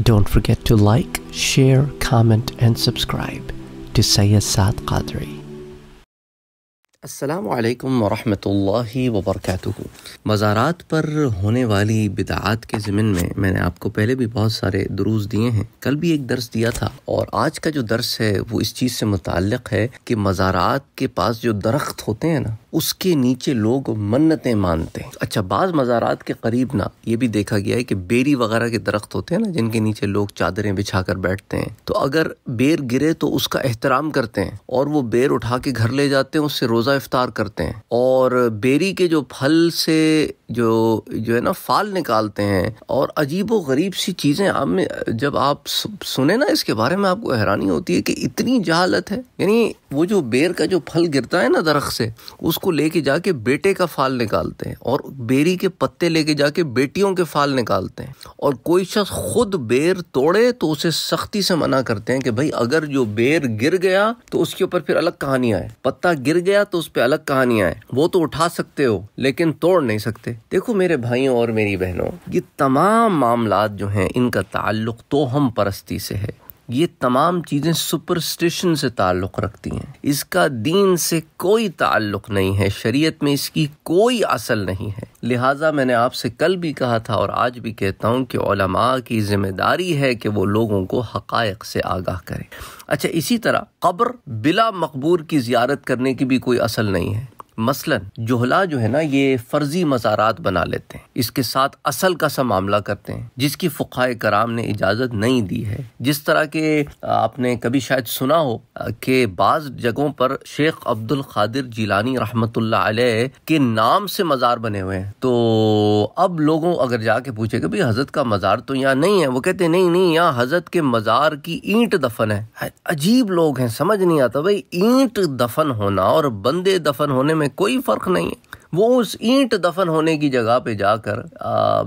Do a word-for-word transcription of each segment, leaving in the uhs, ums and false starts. Don't forget to like, share, comment and subscribe to Syed Saad Qadri. अस्सलामु अलैकुम वरहमतुल्लाहि वबरकातुहू। मज़ारात पर होने वाली बिदअत के ज़िमन में मैंने आपको पहले भी बहुत सारे दुरूस दिए हैं, कल भी एक दर्स दिया था और आज का जो दर्स है वो इस चीज़ से मुताल्लिक़ है कि मज़ारात के पास जो दरख्त होते हैं ना, उसके नीचे लोग मन्नतें मानते हैं। अच्छा, बाज़ मज़ारात के करीब ना ये भी देखा गया है कि बेरी वगैरह के दरख्त होते हैं ना, जिनके नीचे लोग चादरें बिछा कर बैठते हैं, तो अगर बेर गिरे तो उसका एहतराम करते हैं और वो बेर उठा के घर ले जाते हैं, उससे रोज़ा इफ्तार करते हैं और बेरी के जो फल से जो जो है ना फाल निकालते हैं। और अजीब व गरीब सी चीज़ें आप में जब आप सुने ना इसके बारे में, आपको हैरानी होती है कि इतनी जहालत है। यानी वो जो बेर का जो फल गिरता है ना दरख्त से, उसको लेके जाके बेटे का फाल निकालते हैं और बेरी के पत्ते लेके जाके बेटियों के फाल निकालते हैं। और कोई शख्स खुद बेर तोड़े तो उसे सख्ती से मना करते हैं कि भाई अगर जो बेर गिर गया तो उसके ऊपर फिर अलग कहानी आए, पत्ता गिर गया तो उस पर अलग कहानी आए, वो तो उठा सकते हो लेकिन तोड़ नहीं सकते। देखो मेरे भाइयों और मेरी बहनों, ये तमाम मामलात जो हैं इनका ताल्लुक तोहम परस्ती से है। ये तमाम चीज़ें सुपरस्टिशन से ताल्लुक़ रखती हैं, इसका दीन से कोई ताल्लुक़ नहीं है, शरीयत में इसकी कोई असल नहीं है। लिहाजा मैंने आपसे कल भी कहा था और आज भी कहता हूँ कि उलमा की जिम्मेदारी है कि वो लोगों को हक़ाइक़ से आगाह करें। अच्छा, इसी तरह कब्र बिला मकबूर की ज़ियारत करने की भी कोई असल नहीं है। मसलन जोहला जो है ना, ये फर्जी मज़ारात बना लेते हैं, इसके साथ असल का सा मामला करते हैं जिसकी फ़ुक़हाए कराम ने इजाज़त नहीं दी है। जिस तरह के आपने कभी शायद सुना हो कि बाज़ जगहों पर शेख अब्दुल क़ादिर जिलानी रहमतुल्लाह अलैह के नाम से मज़ार बने हुए हैं, तो अब लोगों अगर जाके पूछे कि भाई हज़रत का मज़ार तो यहाँ नहीं है, वो कहते नहीं नहीं यहाँ हज़रत के मज़ार की ईंट दफन है। अजीब लोग हैं, समझ नहीं आता भाई, ईंट दफन होना और बंदे दफन होने में कोई फ़र्क नहीं है। वो उस ईंट दफन होने की जगह पे जाकर आ,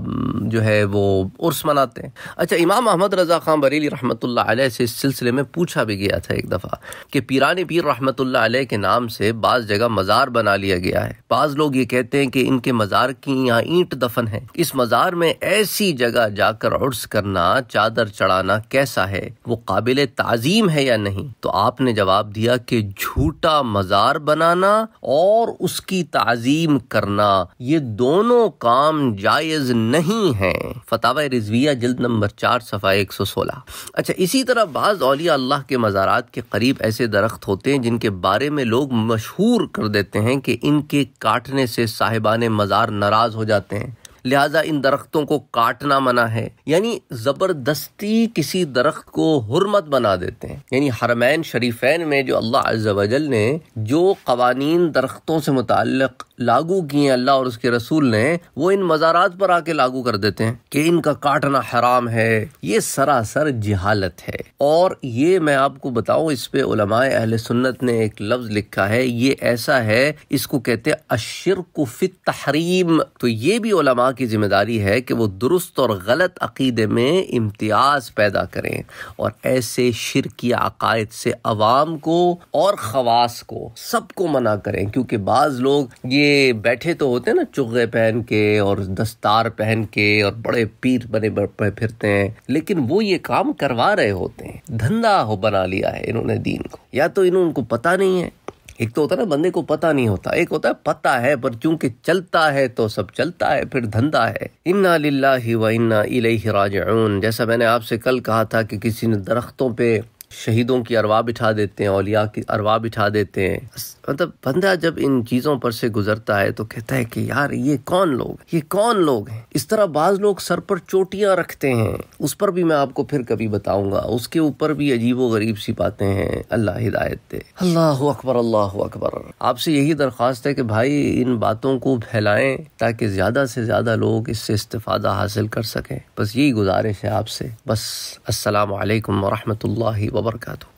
जो है वो उर्स मनाते हैं। अच्छा, इमाम अहमद रज़ा ख़ान बरेली रहमतुल्लाह अलैह से इस सिलसिले में पूछा भी गया था एक दफ़ा कि पीराने पीर रहमतुल्लाह अलैह के नाम से बाज़ जगह मज़ार बना लिया गया है, बाज़ लोग ये कहते हैं कि इनके मज़ार की यहाँ ईंट दफन है, इस मज़ार में ऐसी जगह जाकर उर्स करना, चादर चढ़ाना कैसा है, वो काबिल ताज़ीम है या नहीं? तो आपने जवाब दिया कि झूठा मज़ार बनाना और उसकी ताज़ीम करना, ये दोनों काम जायज नहीं है। फतावा रिजविया जिल्द नंबर चार सफा एक सौ सोलह। अच्छा, इसी तरह बाज़ औलिया अल्लाह के मज़ारात के करीब ऐसे दरख्त होते हैं जिनके बारे में लोग मशहूर कर देते हैं कि इनके काटने से साहिबान मज़ार नाराज हो जाते हैं, लिहाजा इन दरख्तों को काटना मना है। यानी ज़बरदस्ती किसी दरख्त को हुर्मत बना देते हैं। यानी हरमैन शरीफैन में जो अल्लाह अज़्ज़ा वजल ने जो कवानीन दरख्तों से मुताल्लिक़ लागू किए हैं अल्लाह और उसके रसूल ने, वो इन मज़ारात पर आके लागू कर देते हैं कि इनका काटना हराम है। ये सरासर जहालत है। और ये मैं आपको बताऊँ, इस पर उलमाए अहले सुन्नत ने एक लफ्ज़ लिखा है, ये ऐसा है, इसको कहते हैं अश्शिर्कु फित तहरीम। तो ये भी उलमा की जिम्मेदारी है कि वो दुरुस्त और गलत अक़ीदे में इम्तियाज़ पैदा करें और ऐसे शिरकी अक़ायद से आवाम को और ख़वास को सबको मना करें। क्योंकि बाज़ लोग ये बैठे तो होते हैं ना चुग़े पहन के और दस्तार पहन के और बड़े पीर बने बड़े फिरते हैं, लेकिन वो ये काम करवा रहे होते हैं, धंधा हो बना लिया है इन्होंने दीन को। या तो इन्हों उनको पता नहीं है, एक तो होता है ना बंदे को पता नहीं होता, एक होता है पता है पर चूंकि चलता है तो सब चलता है, फिर धंधा है। इन्ना लिल्लाहि व इन्ना इलैहि राजिऊन। जैसा मैंने आपसे कल कहा था कि किसी ने दरख्तों पे शहीदों की अरवा बिठा देते हैं, औलिया की अरवा बिठा देते हैं, मतलब बंदा जब इन चीज़ों पर से गुजरता है तो कहता है कि यार ये कौन लोग, ये कौन लोग हैं। इस तरह बाज़ लोग सर पर चोटियां रखते हैं, उस पर भी मैं आपको फिर कभी बताऊंगा, उसके ऊपर भी अजीब व गरीब सी बातें हैं। अल्लाह हिदायत दे। अल्लाह अकबर, अल्लाह अकबर। आपसे यही दरख्वास्त है कि भाई इन बातों को फैलाएं ताकि ज़्यादा से ज़्यादा लोग इससे इस्तिफ़ादा हासिल कर सकें। बस यही गुजारिश है आपसे। बस अस्सलामु अलैकुम वरहमतुल्लाहि वबरकातुहू।